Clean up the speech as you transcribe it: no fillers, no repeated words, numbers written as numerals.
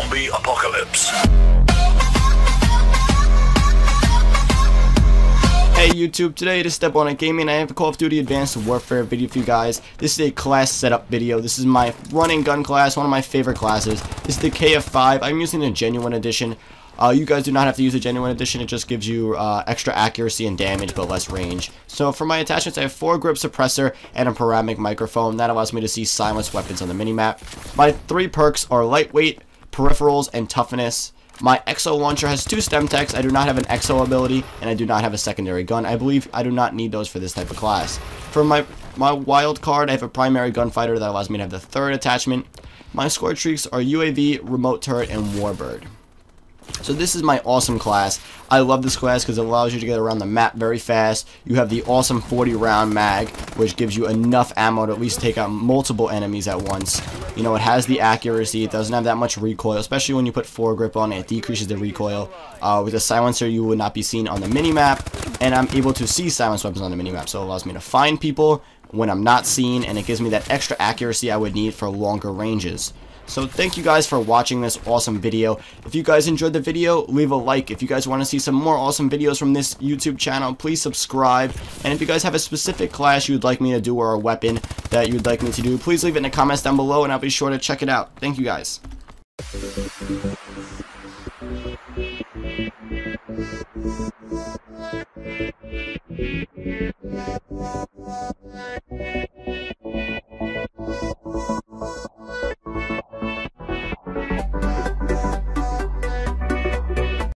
zombie apocalypse. Hey YouTube, today it is Step On Gaming. I have a Call of Duty Advanced Warfare video for you guys. This is a class setup video. This is my run and gun class, one of my favorite classes. This is the KF5. I'm using a genuine edition. You guys do not have to use a genuine edition. It just gives you extra accuracy and damage, but less range. So for my attachments, I have foregrip suppressor and a panoramic microphone. That allows me to see silenced weapons on the minimap. My three perks are lightweight, peripherals, and toughness. My exo launcher has two stem techs. I do not have an exo ability, and I do not have a secondary gun. I believe I do not need those for this type of class. For my wild card, I have a primary gunfighter that allows me to have the third attachment. My score streaks are UAV, remote turret, and warbird. So this is my awesome class. I love this class because it allows you to get around the map very fast. You have the awesome 40-round mag, which gives you enough ammo to at least take out multiple enemies at once. You know, it has the accuracy. It doesn't have that much recoil, especially when you put foregrip on it. It decreases the recoil. With a silencer, you would not be seen on the minimap, and I'm able to see silenced weapons on the minimap, so it allows me to find people when I'm not seen, and it gives me that extra accuracy I would need for longer ranges. So thank you guys for watching this awesome video. If you guys enjoyed the video, leave a like. If you guys want to see some more awesome videos from this YouTube channel, please subscribe. And if you guys have a specific class you'd like me to do or a weapon that you'd like me to do, please leave it in the comments down below and I'll be sure to check it out. Thank you guys.